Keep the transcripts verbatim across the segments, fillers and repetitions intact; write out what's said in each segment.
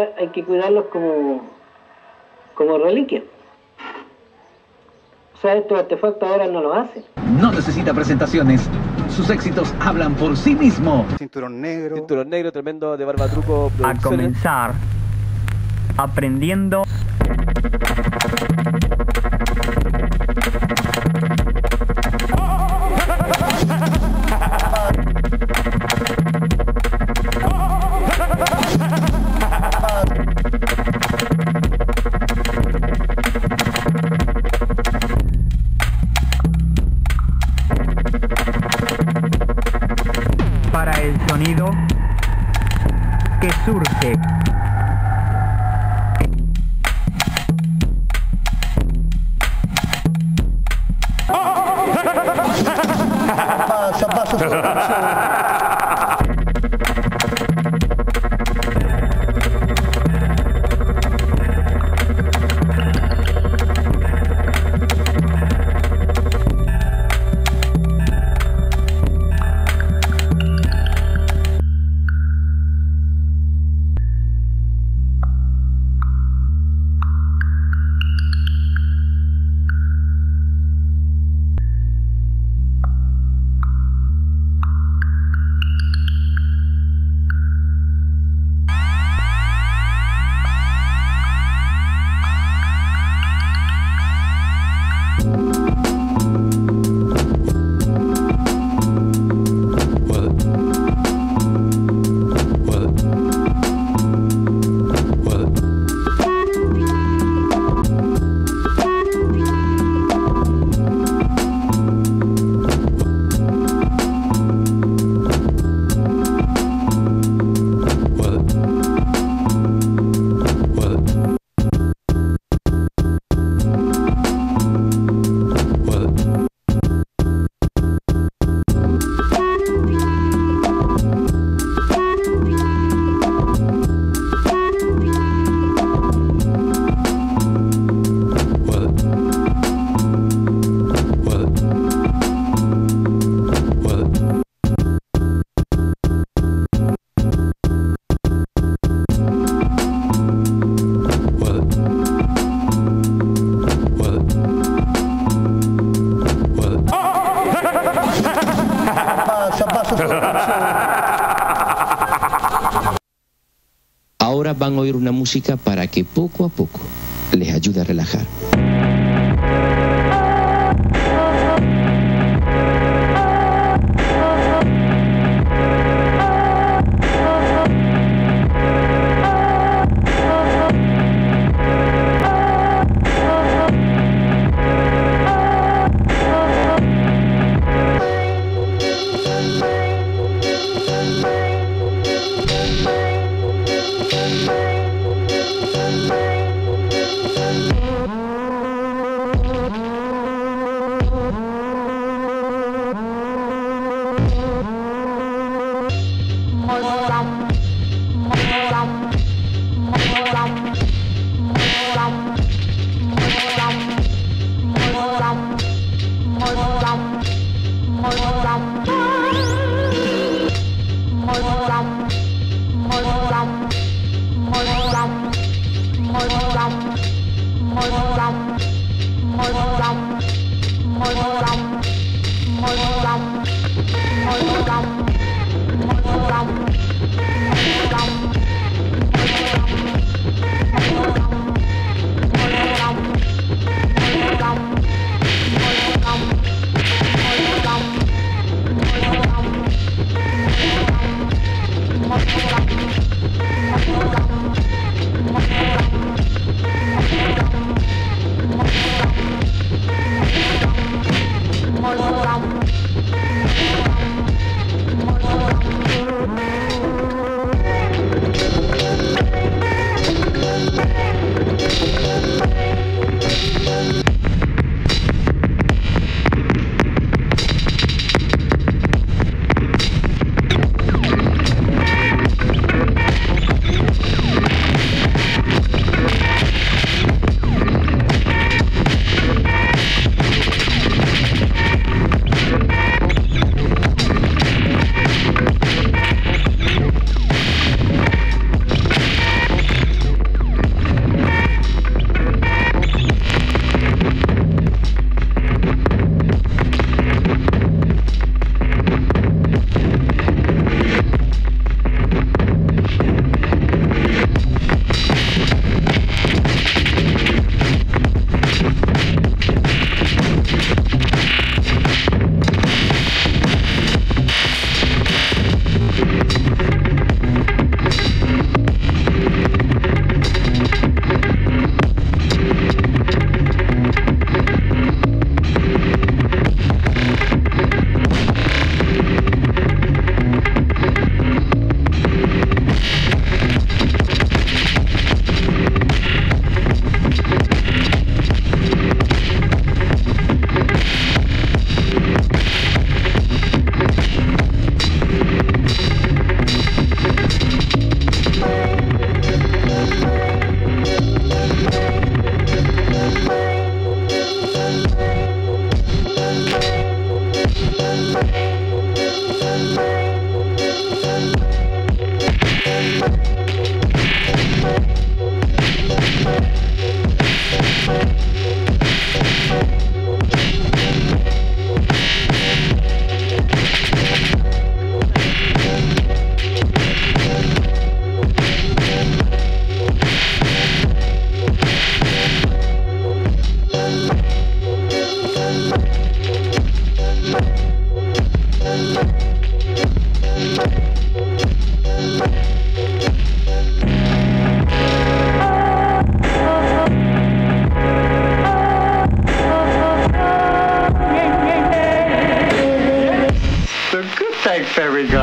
ahora hay que cuidarlos como, como reliquia. O sea, estos artefactos ahora no lo hacen. No necesita presentaciones. Sus éxitos hablan por sí mismo. Cinturón Negro. Cinturón Negro, tremendo, de Barbatruco Producciones. A comenzar aprendiendo. Para el sonido que surge. Ahora van a oír una música para que poco a poco les ayude a relajar. Thank you.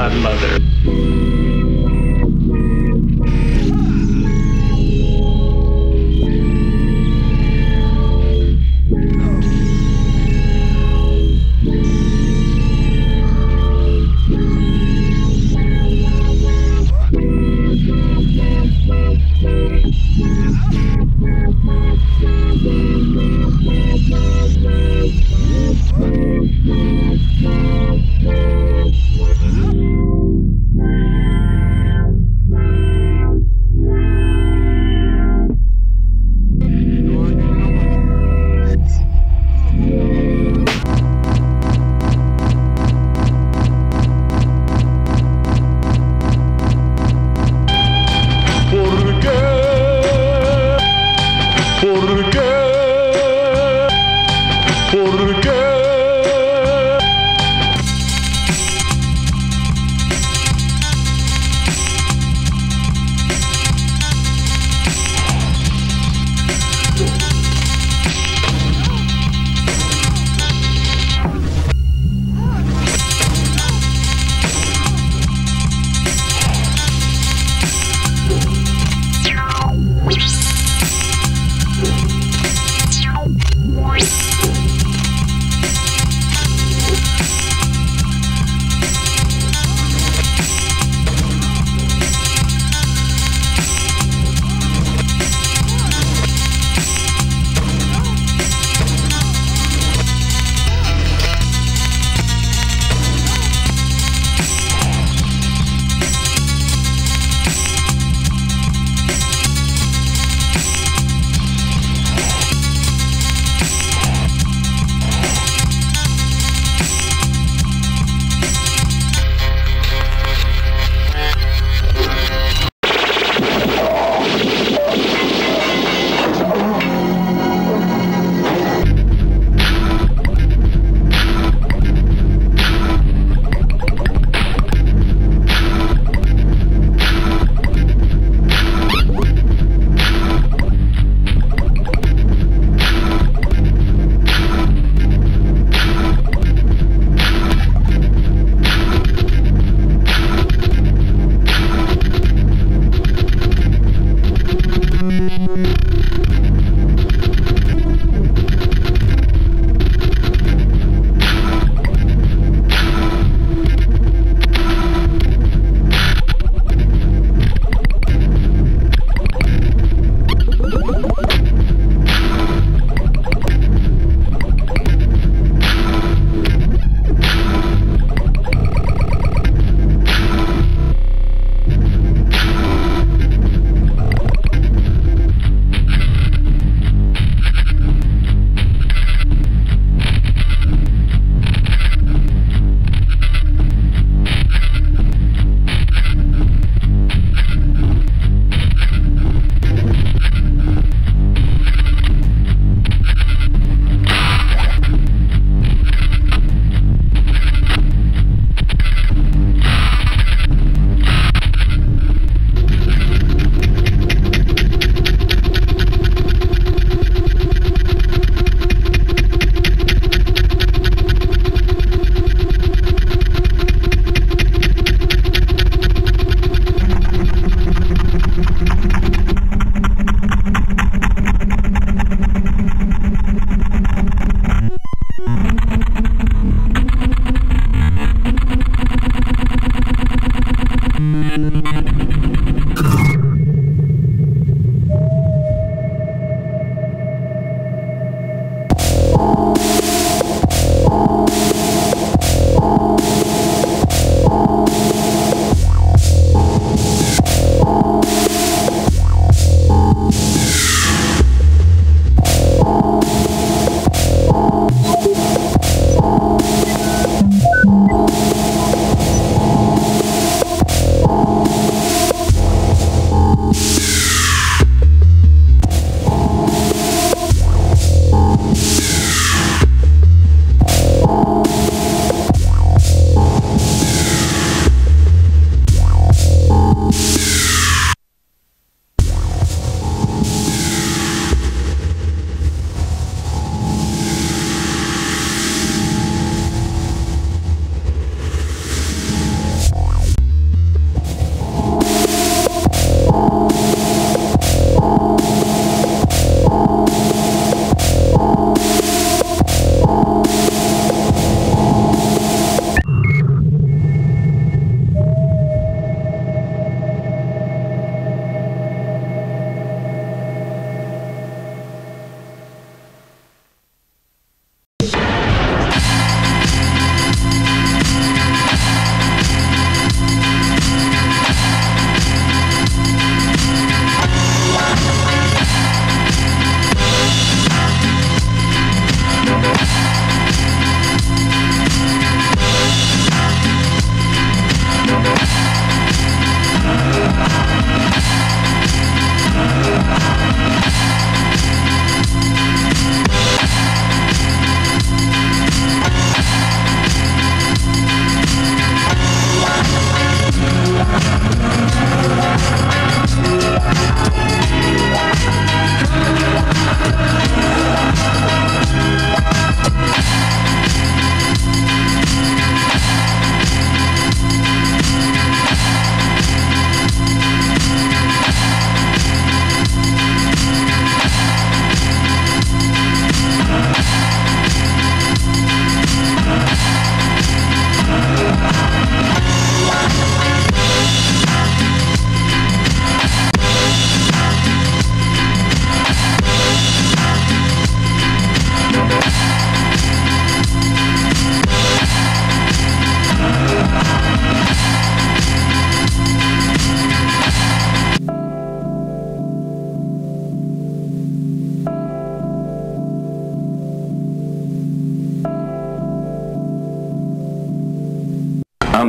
godmother. Thank you.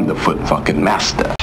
the foot fucking master.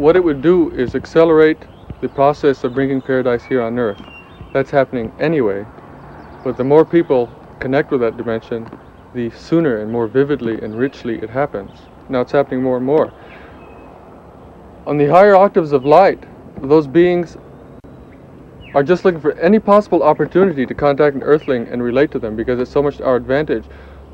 what it would do is accelerate the process of bringing paradise here on earth. That's happening anyway, but the more people connect with that dimension, the sooner and more vividly and richly it happens. Now it's happening more and more. On the higher octaves of light, those beings are just looking for any possible opportunity to contact an earthling and relate to them, because it's so much to our advantage.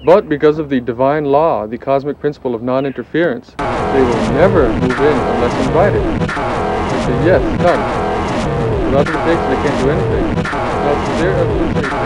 But because of the divine law, the cosmic principle of non-interference, they will never move in unless invited. They say yes, come. Without invitation, they can't do anything. Now, it's their evolutionary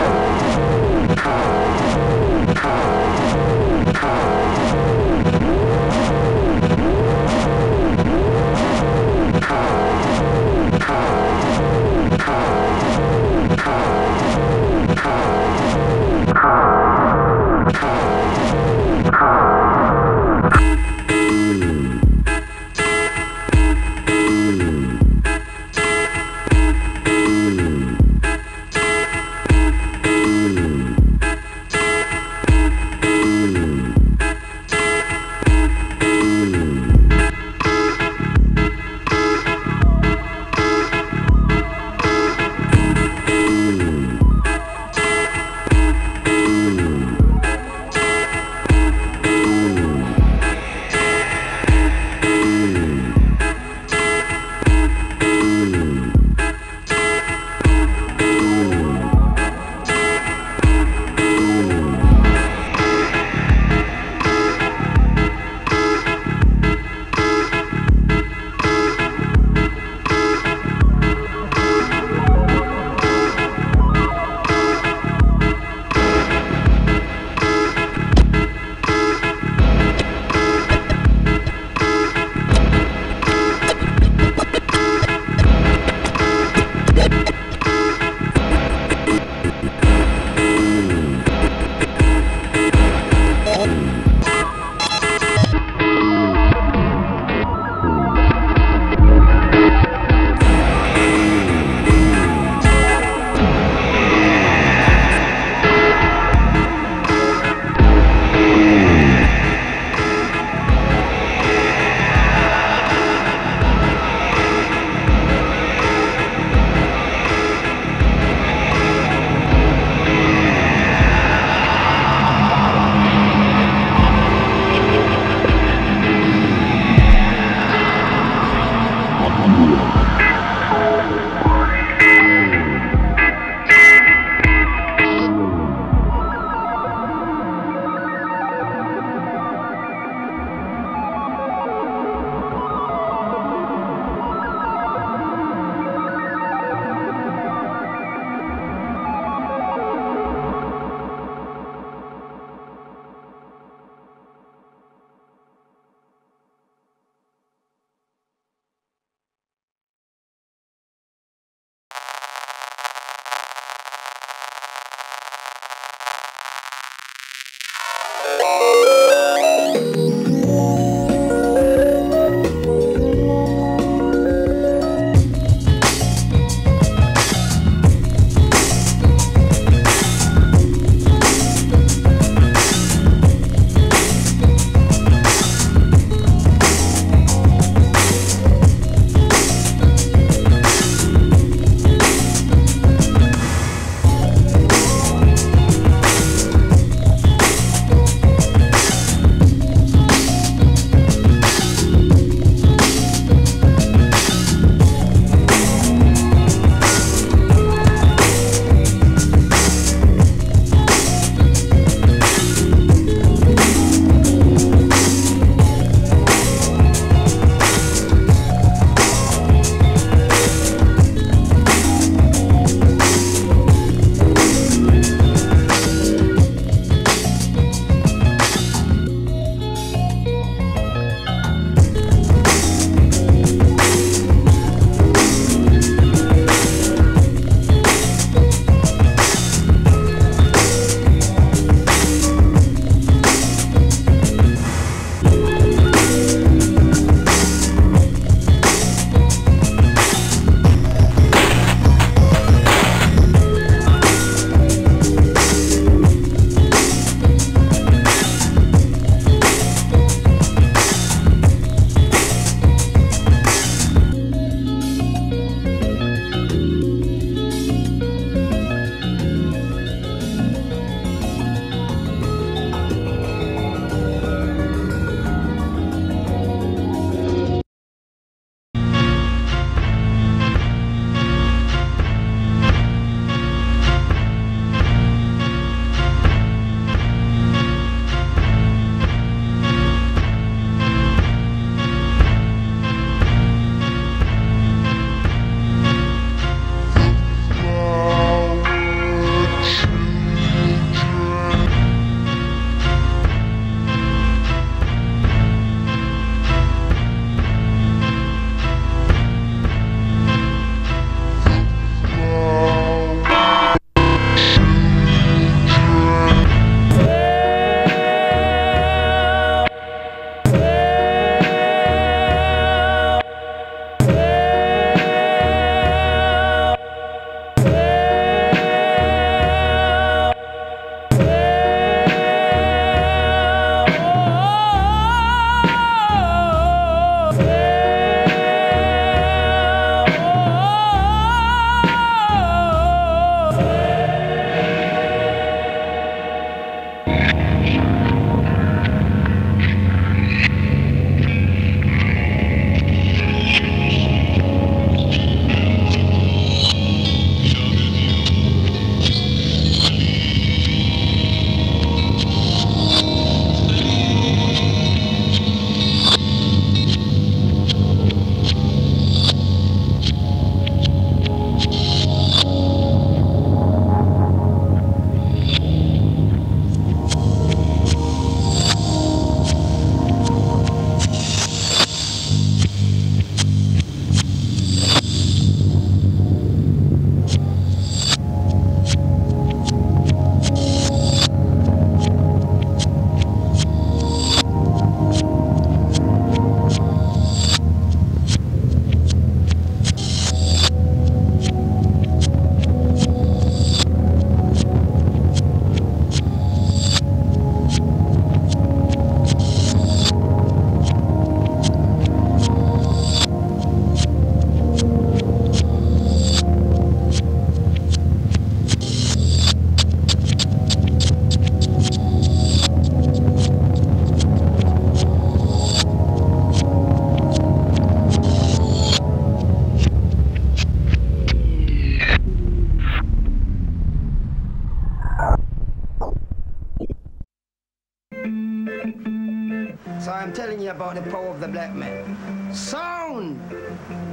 telling you about the power of the black man. Sound,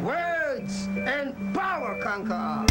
words, and power conquer all.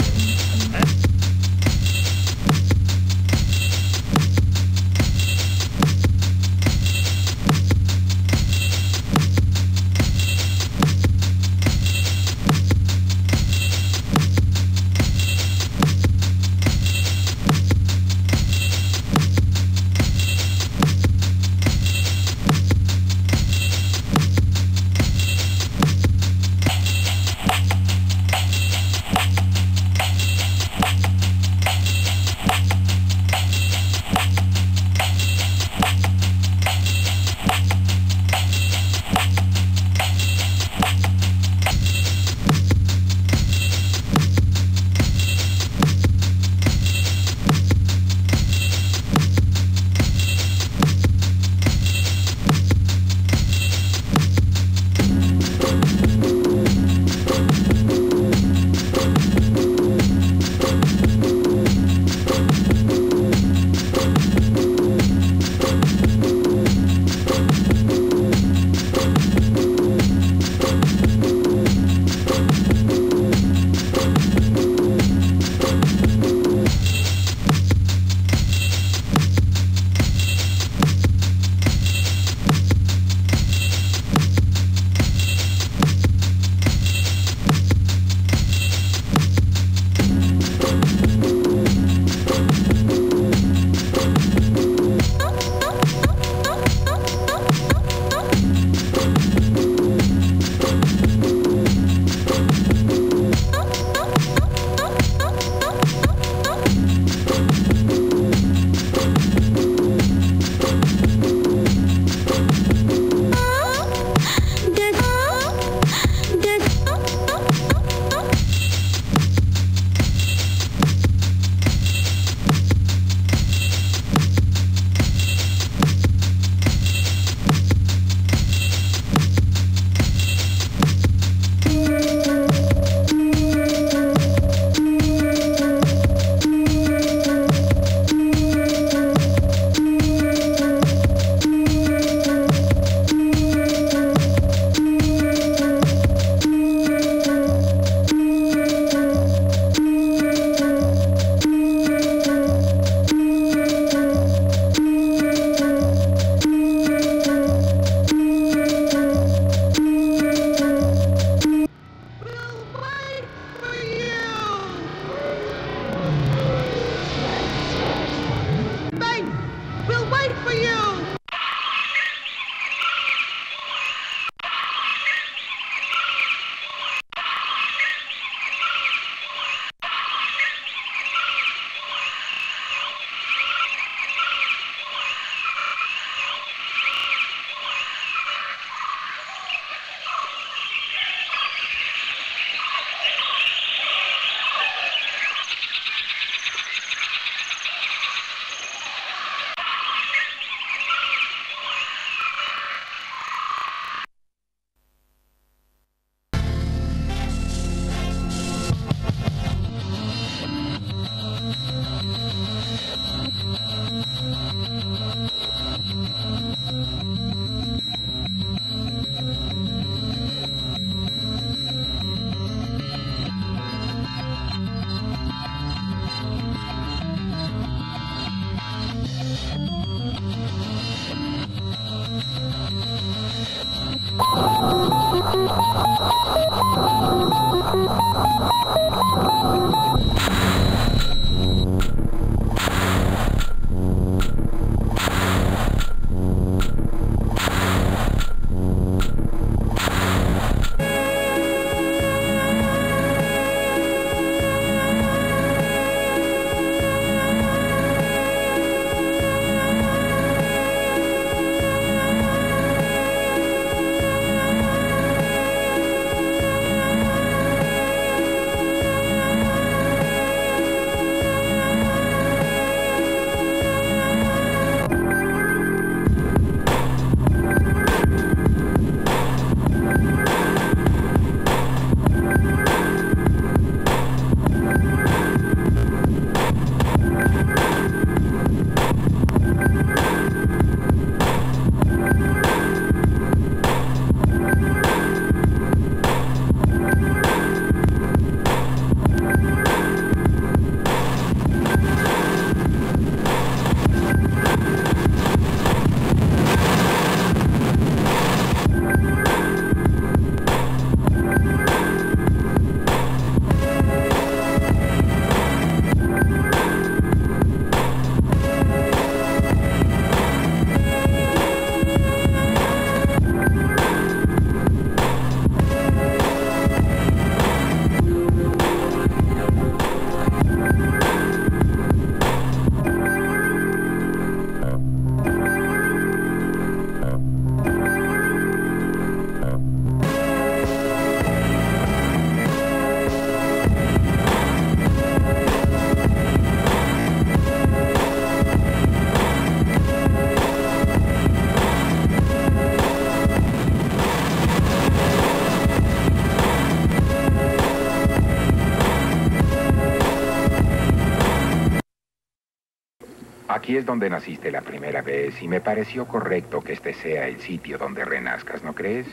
Aquí es donde naciste la primera vez y me pareció correcto que este sea el sitio donde renazcas, ¿no crees?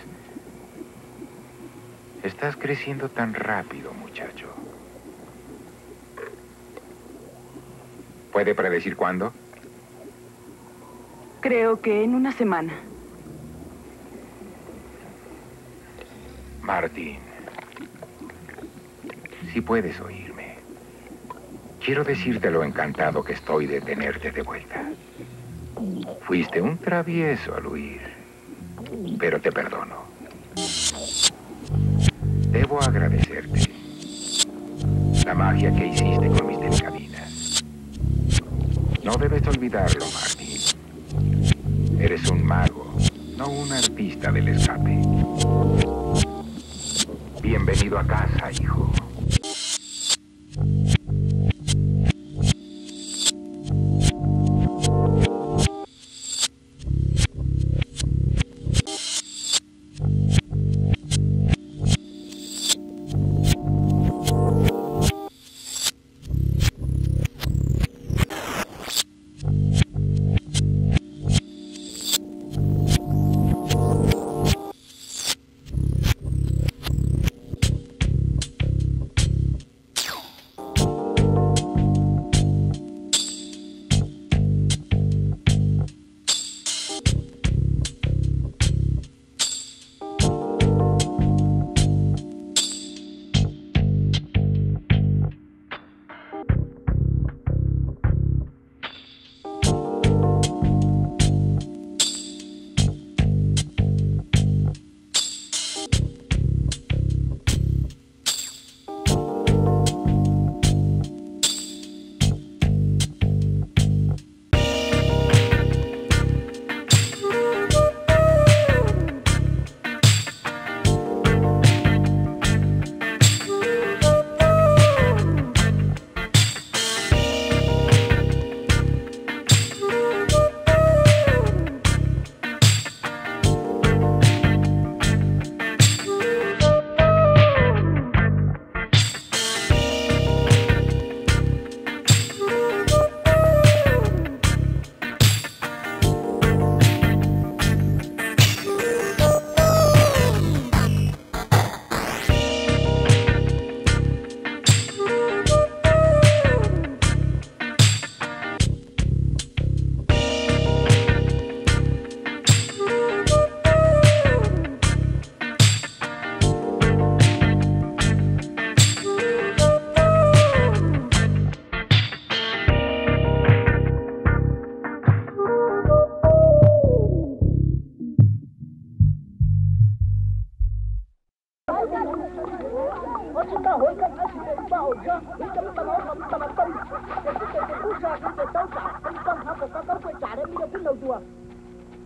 Estás creciendo tan rápido, muchacho. ¿Puede predecir cuándo? Creo que en una semana. Martín, si puedes oírme, quiero decirte lo encantado que estoy de tenerte de vuelta. Fuiste un travieso al huir, pero te perdono. Debo agradecerte la magia que hiciste con mis delgadinas. No debes olvidarlo, Martín. Eres un mago, no un artista del escape. Bienvenido a casa, hijo.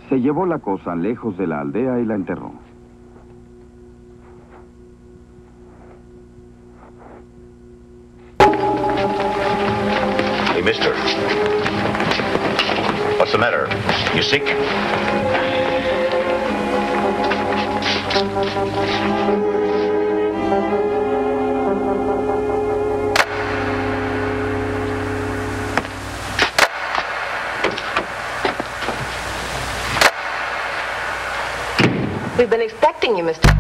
Se llevó la cosa lejos de la aldea y la enterró. Hey, mister. What's the matter? You sick? We've been expecting you, mister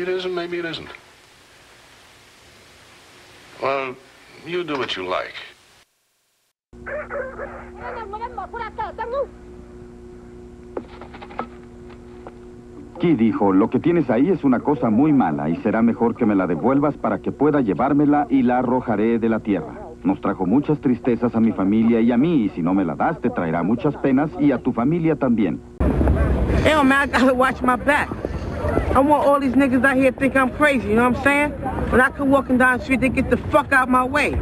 it is and maybe it isn't. Well, you do what you like. Key dijo, lo que tienes ahí es una cosa muy mala y será mejor que me la devuelvas para que pueda llevármela y la arrojaré de la tierra. Nos trajo muchas tristezas a mi familia y a mí, y si no me la das te traerá muchas penas y a tu familia también. Hell man, I gotta watch my back. I want all these niggas out here to think I'm crazy, you know what I'm saying? When I come walking down the street, they get the fuck out of my way.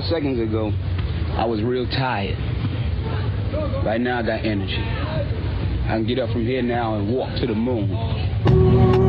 five seconds ago, I was real tired. Right now I got energy. I can get up from here now and walk to the moon.